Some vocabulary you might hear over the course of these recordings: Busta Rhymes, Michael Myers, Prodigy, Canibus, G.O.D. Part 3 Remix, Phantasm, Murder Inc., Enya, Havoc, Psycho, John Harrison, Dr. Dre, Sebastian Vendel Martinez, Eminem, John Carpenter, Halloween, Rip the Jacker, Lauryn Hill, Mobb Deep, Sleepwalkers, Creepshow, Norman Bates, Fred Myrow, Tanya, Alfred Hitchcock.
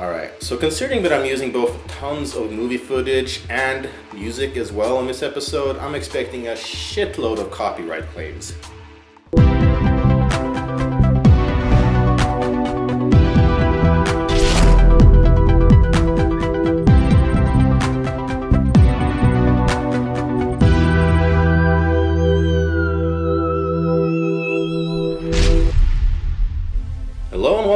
Alright, so considering that I'm using both tons of movie footage and music as well in this episode, I'm expecting a shitload of copyright claims.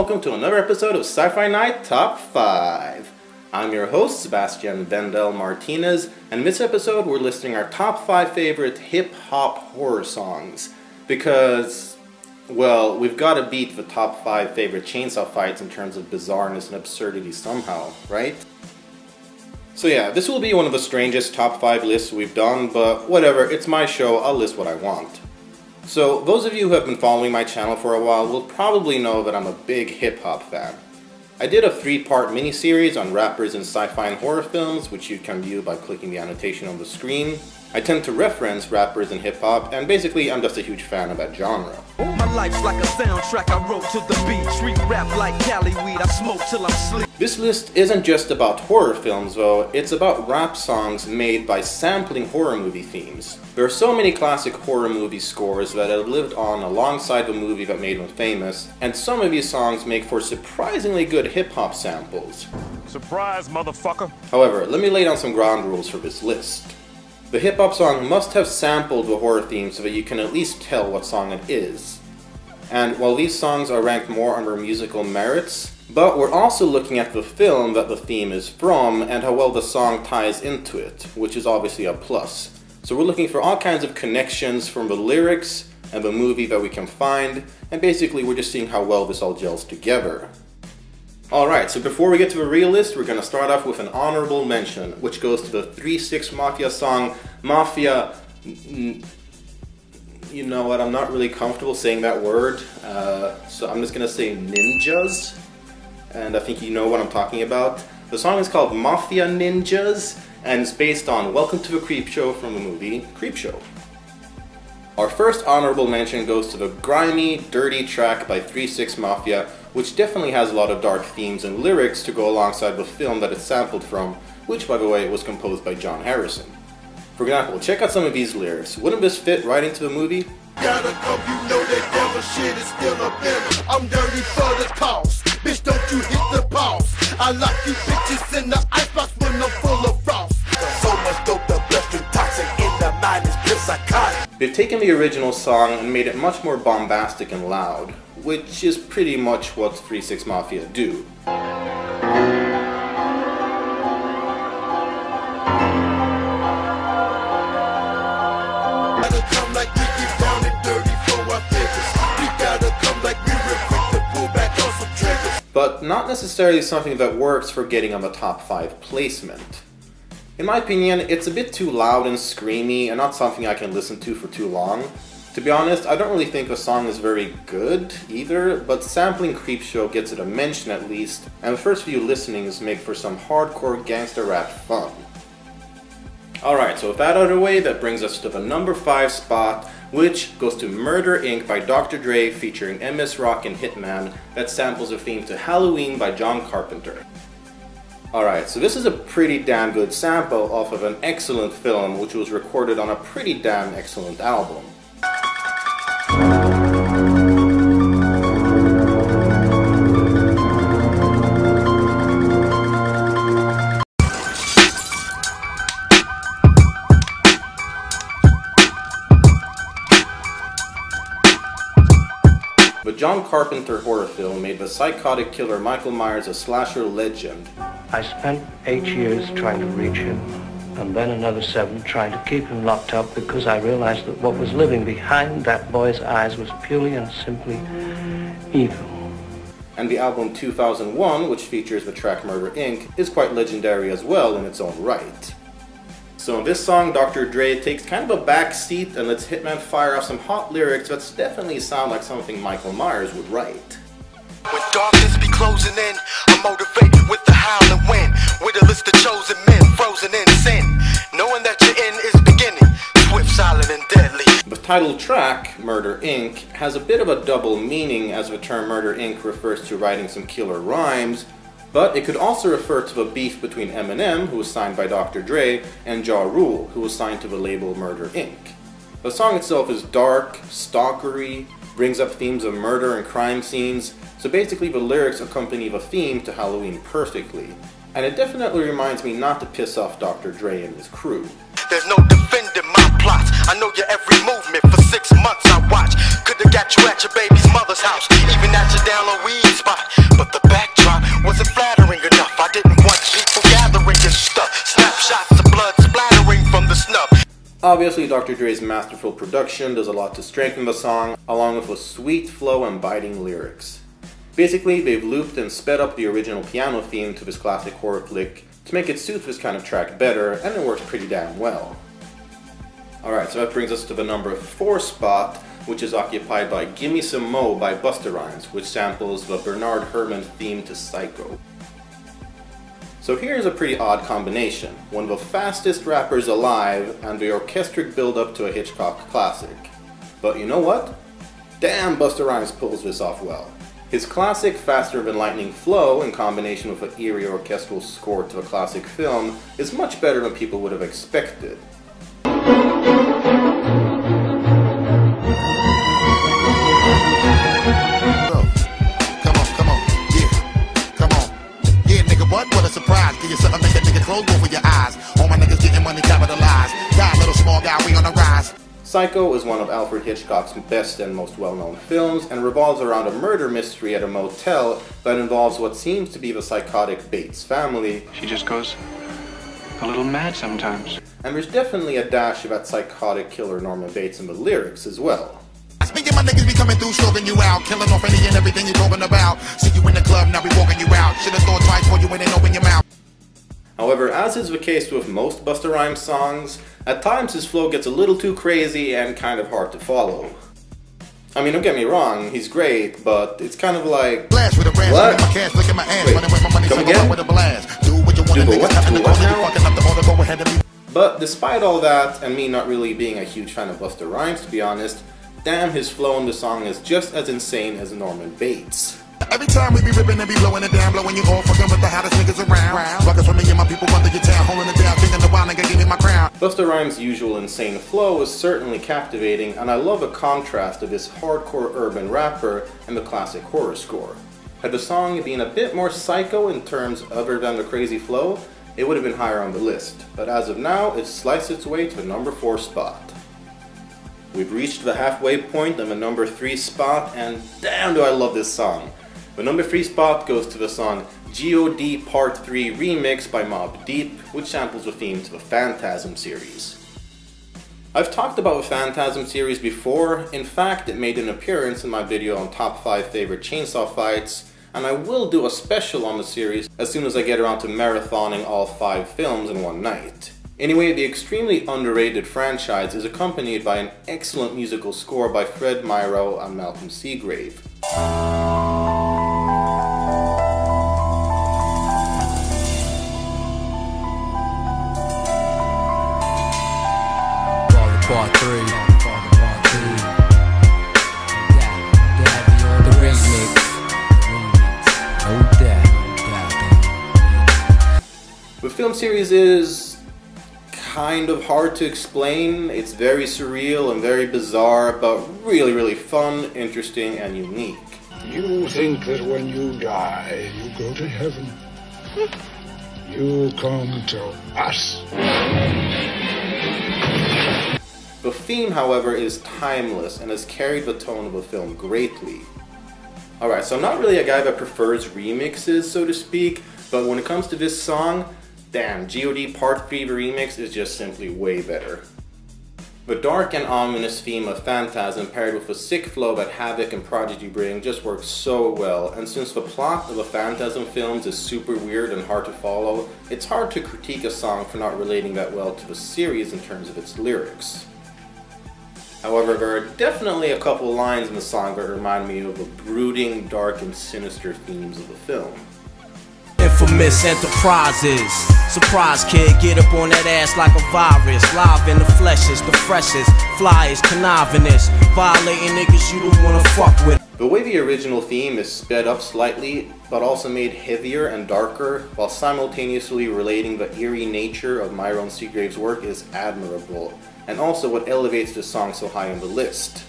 Welcome to another episode of Sci-Fi Night Top 5. I'm your host, Sebastian Vendel Martinez, and in this episode we're listing our top 5 favorite hip-hop horror songs. Because, well, we've got to beat the top 5 favorite chainsaw fights in terms of bizarreness and absurdity somehow, right? So yeah, this will be one of the strangest top 5 lists we've done, but whatever, it's my show, I'll list what I want. So, those of you who have been following my channel for a while will probably know that I'm a big hip-hop fan. I did a 3-part miniseries on rappers in sci-fi and horror films, which you can view by clicking the annotation on the screen. I tend to reference rappers in hip-hop, and basically I'm just a huge fan of that genre. My life's like a soundtrack I wrote to the beat, street rap like Cali weed, I smoke till I'm sleep. This list isn't just about horror films though, it's about rap songs made by sampling horror movie themes. There are so many classic horror movie scores that have lived on alongside the movie that made them famous, and some of these songs make for surprisingly good hip-hop samples. Surprise, motherfucker! However, let me lay down some ground rules for this list. The hip-hop song must have sampled the horror theme so that you can at least tell what song it is. And while these songs are ranked more under musical merits, but we're also looking at the film that the theme is from and how well the song ties into it, which is obviously a plus. So we're looking for all kinds of connections from the lyrics and the movie that we can find, and basically we're just seeing how well this all gels together. Alright, so before we get to the real list, we're gonna start off with an honorable mention, which goes to the Three 6 Mafia song, Mafia... You know what, I'm not really comfortable saying that word, so I'm just gonna say ninjas, and I think you know what I'm talking about. The song is called Mafia Ninjas, and it's based on Welcome to the Creepshow from the movie Creepshow. Our first honorable mention goes to the grimy, dirty track by Three 6 Mafia, which definitely has a lot of dark themes and lyrics to go alongside the film that it's sampled from, which by the way was composed by John Harrison. For example, check out some of these lyrics. Wouldn't this fit right into the movie? They've taken the original song and made it much more bombastic and loud, which is pretty much what Three 6 Mafia do. But not necessarily something that works for getting on the top 5 placement. In my opinion, it's a bit too loud and screamy and not something I can listen to for too long. To be honest, I don't really think the song is very good either, but sampling Creepshow gets it a mention at least, and the first few listenings make for some hardcore gangster rap fun. Alright, so with that out of the way, that brings us to the number 5 spot, which goes to Murder Inc. by Dr. Dre featuring MS Rock and Hitman, that samples a theme to Halloween by John Carpenter. Alright, so this is a pretty damn good sample off of an excellent film which was recorded on a pretty damn excellent album. The John Carpenter horror film made the psychotic killer Michael Myers a slasher legend. I spent 8 years trying to reach him, and then another 7 trying to keep him locked up because I realized that what was living behind that boy's eyes was purely and simply evil. And the album 2001, which features the track Murder Inc., is quite legendary as well in its own right. So in this song, Dr. Dre takes kind of a back seat and lets Hitman fire off some hot lyrics that definitely sound like something Michael Myers would write. When darkness be closing in, I'm motivated with the howling wind, with a list of chosen men frozen in sin, knowing that your end is beginning, swift, silent, and deadly. The title track, Murder Inc., has a bit of a double meaning as the term Murder Inc. refers to writing some killer rhymes, But it could also refer to a beef between Eminem, who was signed by Dr. Dre, and Ja Rule, who was signed to the label Murder Inc. The song itself is dark, stalkery, brings up themes of murder and crime scenes, so basically the lyrics accompany the theme to Halloween perfectly. And it definitely reminds me not to piss off Dr. Dre and his crew. There's no defending my plots, I know your every movement, for 6 months I watch. Could've got you at your baby's mother's house, even at your down on weed spot, but the backdrop wasn't flattering enough. I didn't want people gathering and stuff, snapshots of blood splattering from the snub. Obviously, Dr. Dre's masterful production does a lot to strengthen the song, along with a sweet flow and biting lyrics. Basically, they've looped and sped up the original piano theme to this classic horror flick to make it suit this kind of track better, and it works pretty damn well. Alright, so that brings us to the number 4 spot, which is occupied by Gimme Some Mo by Busta Rhymes, which samples the Bernard Herrmann theme to Psycho. So here's a pretty odd combination, one of the fastest rappers alive and the orchestric build-up to a Hitchcock classic. But you know what? Damn, Busta Rhymes pulls this off well. His classic faster-than-lightning flow, in combination with an eerie orchestral score to a classic film, is much better than people would have expected. Psycho is one of Alfred Hitchcock's best and most well-known films, and revolves around a murder mystery at a motel that involves what seems to be the psychotic Bates family. She just goes a little mad sometimes. And there's definitely a dash of that psychotic killer Norman Bates in the lyrics as well. Speaking my niggas be coming through, shoving you out, killing off any and everything you're talking about. See you in the club, now we walking you out. Should have thought twice before you went and open your mouth. However, as is the case with most Busta Rhymes songs, at times his flow gets a little too crazy and kind of hard to follow. I mean, don't get me wrong, he's great, but it's kind of like... Blast with a ranch, what? My cash, look at my ass, running with my money, come again? With a blast. Do what you want, niggas, nothing to go now? Go ahead and be... But despite all that, and me not really being a huge fan of Busta Rhymes, to be honest, damn, his flow in the song is just as insane as Norman Bates. Every time we be ripping and be blowing it down, blowing you all fucking with the hottest niggas around. Buckets for me and my people under your town, holding it down, thinking the wild nigga give me my crown. Busta Rhymes' usual insane flow is certainly captivating, and I love the contrast of this hardcore urban rapper and the classic horror score. Had the song been a bit more psycho in terms other than the crazy flow, it would have been higher on the list. But as of now, it sliced its way to the number 4 spot. We've reached the halfway point on the number 3 spot, and damn do I love this song. The number 3 spot goes to the song G.O.D. Part 3 Remix by Mobb Deep, which samples the theme to the Phantasm series. I've talked about the Phantasm series before, in fact it made an appearance in my video on top 5 favorite chainsaw fights, and I will do a special on the series as soon as I get around to marathoning all 5 films in one night. Anyway, the extremely underrated franchise is accompanied by an excellent musical score by Fred Myrow and Malcolm Seagrave. Part 3. The remix. The film series is kind of hard to explain. It's very surreal and very bizarre, but really, really fun, interesting, and unique. You think that when you die, you go to heaven. You come to us. The theme, however, is timeless and has carried the tone of the film greatly. Alright, so I'm not really a guy that prefers remixes, so to speak, but when it comes to this song, damn, G.O.D. Part 3 Remix is just simply way better. The dark and ominous theme of Phantasm paired with the sick flow that Havoc and Prodigy bring just works so well, and since the plot of the Phantasm films is super weird and hard to follow, it's hard to critique a song for not relating that well to the series in terms of its lyrics. However, there are definitely a couple lines in the song that remind me of the brooding, dark, and sinister themes of the film. Infamous enterprises, surprise kid, get up on that ass like a virus. Live in the flesh is the freshest, flyest, connivingness, violating niggas you don't wanna fuck with. The way the original theme is sped up slightly, but also made heavier and darker, while simultaneously relating the eerie nature of Myrow and Seagrave's work is admirable, and also what elevates the song so high on the list.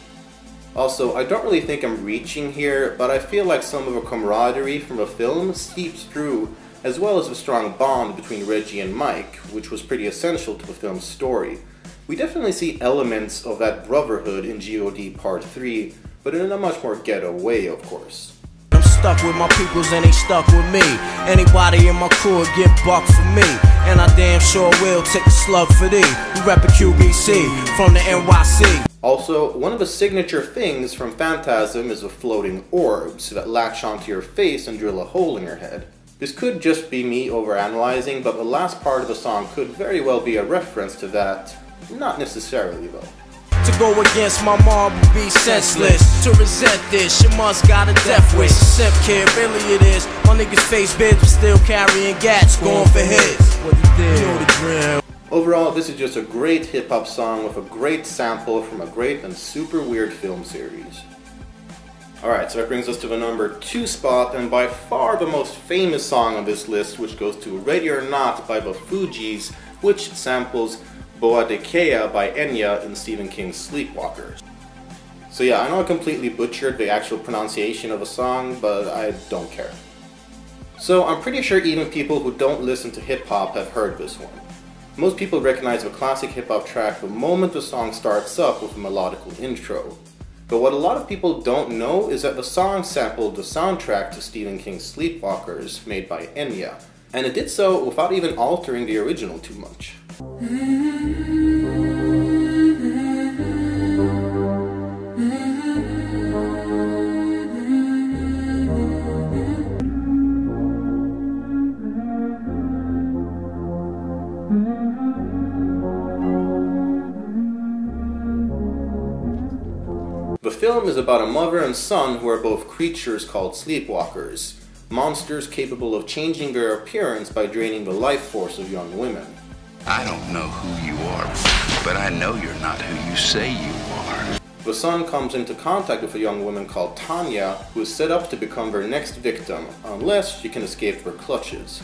Also, I don't really think I'm reaching here, but I feel like some of the camaraderie from the film seeps through, as well as the strong bond between Reggie and Mike, which was pretty essential to the film's story. We definitely see elements of that brotherhood in G.O.D. Part 3, but in a much more ghetto way, of course. I'm stuck with my peoples and they stuck with me. Anybody in my crew get bucked for me, and I damn sure will take a slug for thee. We rep a QBC from the NYC. Also, one of the signature things from Phantasm is the floating orbs that latch onto your face and drill a hole in your head. This could just be me overanalyzing, but the last part of the song could very well be a reference to that. Not necessarily, though. To go against my mom would be senseless. To resent this, she must got a death wish. Simp kid, really it is. My niggas face bitch, but still carrying gats, going for hits. What he did, you know the drill. Overall, this is just a great hip-hop song with a great sample from a great and super weird film series. Alright, so that brings us to the number 2 spot, and by far the most famous song on this list, which goes to Ready or Not by the Fugees, which samples Boa de Kea by Enya in Stephen King's Sleepwalkers. So yeah, I know I completely butchered the actual pronunciation of a song, but I don't care. So I'm pretty sure even people who don't listen to hip-hop have heard this one. Most people recognize the classic hip-hop track the moment the song starts up with a melodical intro. But what a lot of people don't know is that the song sampled the soundtrack to Stephen King's Sleepwalkers, made by Enya, and it did so without even altering the original too much. The film is about a mother and son who are both creatures called sleepwalkers, monsters capable of changing their appearance by draining the life force of young women. I don't know who you are, but I know you're not who you say you are. The son comes into contact with a young woman called Tanya, who is set up to become their next victim, unless she can escape their clutches.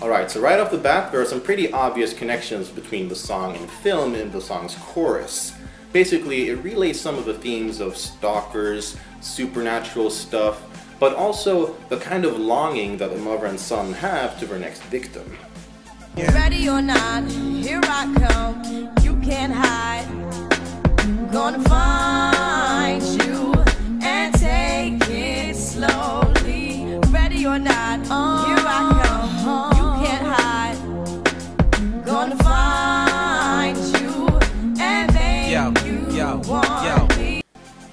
Alright, so right off the bat, there are some pretty obvious connections between the song and film in the song's chorus. Basically, it relays some of the themes of stalkers, supernatural stuff, but also the kind of longing that the mother and son have to their next victim. Ready or not, here I come, you can't hide, gonna find you and take it slowly. Ready or not, here I come, you can't hide, gonna find you and make you want me.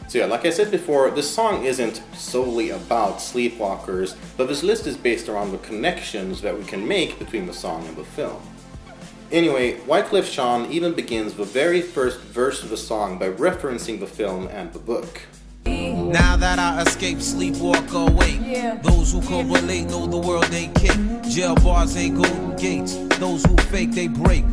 So yeah, like I said before, this song isn't solely about sleepwalkers, but this list is based around the connections that we can make between the song and the film. Anyway, Wyclef Jean even begins the very first verse of the song by referencing the film and the book. Now that I escape, sleepwalk away. Yeah. Those who correlate know the world they kick. Jail bars ain't golden gates. Those who fake, they break.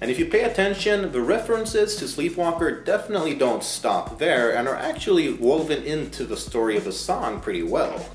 And if you pay attention, the references to Sleepwalker definitely don't stop there and are actually woven into the story of the song pretty well.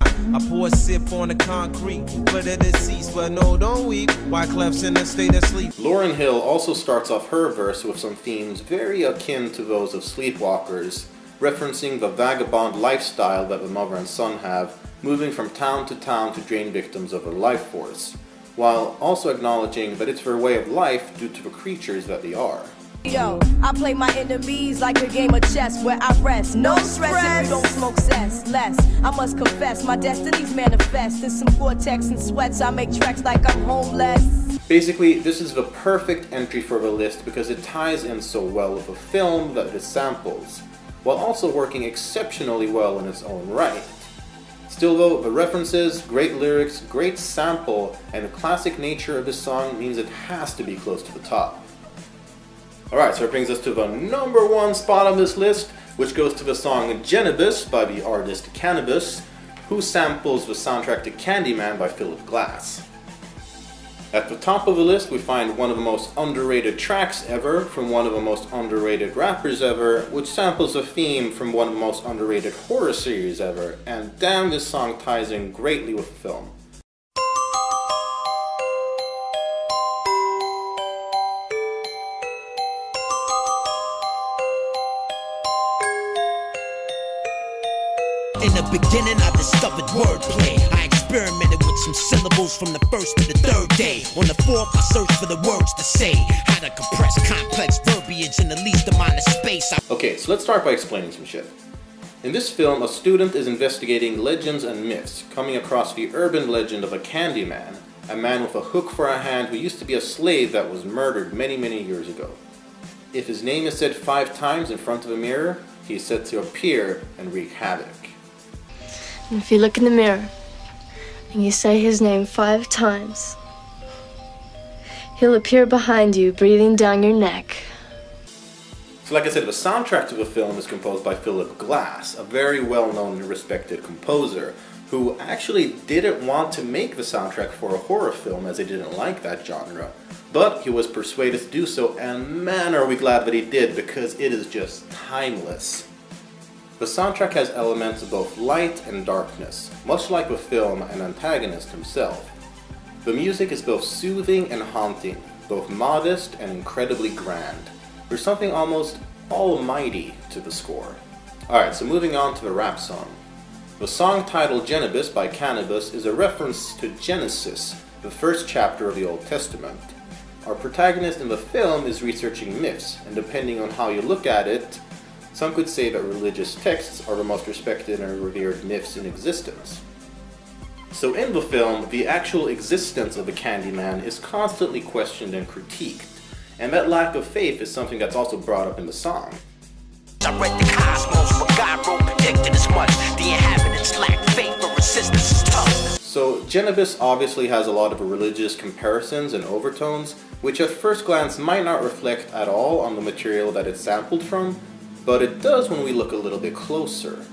I pour a sip on the concrete for the deceased, but no, don't weep. Wyclef's in a state of sleep. Lauryn Hill also starts off her verse with some themes very akin to those of Sleepwalkers, referencing the vagabond lifestyle that the mother and son have, moving from town to town to drain victims of their life force, while also acknowledging that it's their way of life due to the creatures that they are. Yo, I play my enemies like a game of chess where I rest. No stress if you don't smoke cess. Less, I must confess, my destiny's manifest. In some vortex and sweats, I make tracks like I'm homeless. Basically, this is the perfect entry for the list because it ties in so well with a film that it samples, while also working exceptionally well in its own right. Still though, the references, great lyrics, great sample, and the classic nature of this song means it has to be close to the top. Alright, so it brings us to the number 1 spot on this list, which goes to the song Canibus by the artist Canibus, who samples the soundtrack to Candyman by Philip Glass. At the top of the list, we find one of the most underrated tracks ever from one of the most underrated rappers ever, which samples a theme from one of the most underrated horror series ever, and damn, this song ties in greatly with the film. In the beginning, I discovered wordplay. I experimented with some syllables from the first to the third day. On the fourth, I searched for the words to say. How to compress complex verbiage in the least amount of space. Okay, so let's start by explaining some shit. In this film, a student is investigating legends and myths, coming across the urban legend of a Candyman, a man with a hook for a hand who used to be a slave that was murdered many, many years ago. If his name is said 5 times in front of a mirror, he is set to appear and wreak havoc. And if you look in the mirror and you say his name 5 times, he'll appear behind you, breathing down your neck. So like I said, the soundtrack to the film is composed by Philip Glass, a very well-known and respected composer, who actually didn't want to make the soundtrack for a horror film as he didn't like that genre. But he was persuaded to do so, and man are we glad that he did, because it is just timeless. The soundtrack has elements of both light and darkness, much like the film and antagonist himself. The music is both soothing and haunting, both modest and incredibly grand. There's something almost almighty to the score. Alright, so moving on to the rap song. The song titled Genibus by Canibus is a reference to Genesis, the first chapter of the Old Testament. Our protagonist in the film is researching myths, and depending on how you look at it, some could say that religious texts are the most respected and revered myths in existence. So in the film, the actual existence of the Candyman is constantly questioned and critiqued, and that lack of faith is something that's also brought up in the song. I read the cosmos, what God wrote predicted as much. The inhabitants lack faith, but resistance is tough. So Genibus obviously has a lot of religious comparisons and overtones, which at first glance might not reflect at all on the material that it's sampled from, but it does when we look a little bit closer.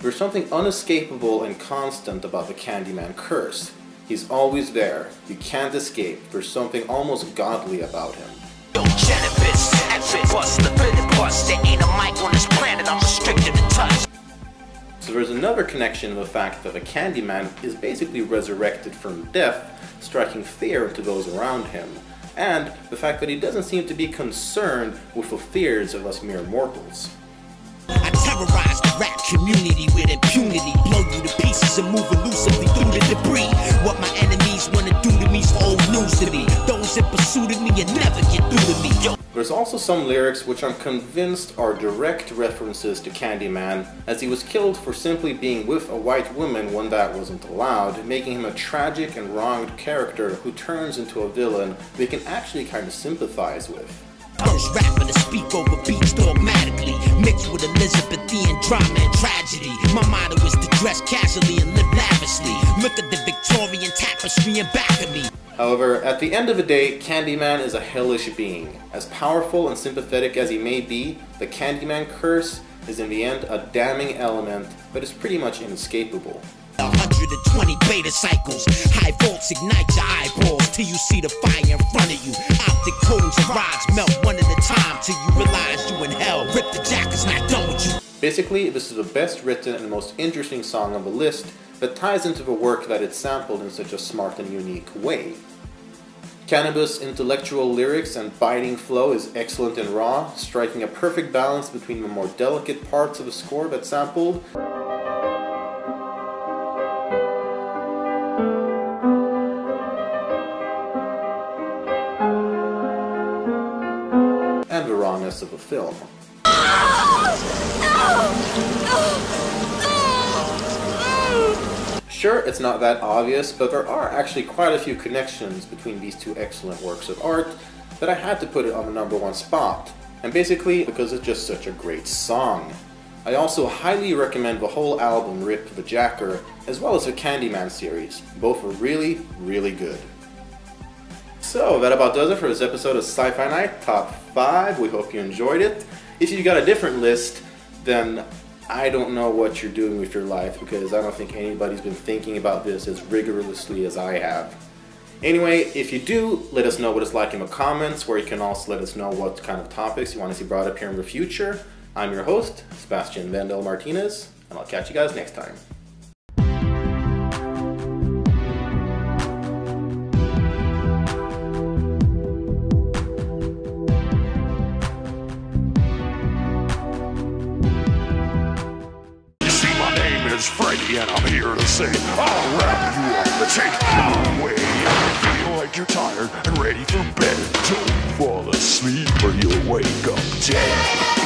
There's something unescapable and constant about the Candyman curse. He's always there, you can't escape, there's something almost godly about him. So there's another connection of the fact that the Candyman is basically resurrected from death, striking fear into those around him, and the fact that he doesn't seem to be concerned with the fears of us mere mortals. I terrorize the rap community with impunity, blow you to pieces and move elusively through the debris. What my enemies want to do to me's old news to me. Those in pursuit of me and never get through to me. Yo. There's also some lyrics which I'm convinced are direct references to Candyman, as he was killed for simply being with a white woman when that wasn't allowed, making him a tragic and wronged character who turns into a villain we can actually kind of sympathize with. First rapper to speak over beats dogmatically, mixed with Elizabethan drama and tragedy. My motto is to dress casually and live lavishly. Look at the Victorian tapestry in back of me. However, at the end of the day, Candyman is a hellish being. As powerful and sympathetic as he may be, the Candyman curse is in the end a damning element, but is pretty much inescapable. 120 beta cycles, high volts ignite your eyeballs till you see the fire in front of you. Optic cones and rods melt one at a time till you realize you in hell. Rip the jacket's not done with you. Basically, this is the best written and most interesting song on the list that ties into the work that it sampled in such a smart and unique way. Canibus' intellectual lyrics and biting flow is excellent and raw, striking a perfect balance between the more delicate parts of the score that sampled and the rawness of a film. Sure, it's not that obvious, but there are actually quite a few connections between these two excellent works of art that I had to put it on the #1 spot, and basically because it's just such a great song. I also highly recommend the whole album Rip the Jacker, as well as the Candyman series. Both are really, really good. So that about does it for this episode of Sci-Fi Night Top 5. We hope you enjoyed it. If you got a different list, then I don't know what you're doing with your life, because I don't think anybody's been thinking about this as rigorously as I have. Anyway, if you do, let us know what it's like in the comments, where you can also let us know what kind of topics you want to see brought up here in the future. I'm your host, Sebastian Vendel Martinez, and I'll catch you guys next time. Freddy, and I'm here to say I'll wrap you up and take you away. Feel like you're tired and ready for bed. Don't fall asleep or you'll wake up dead.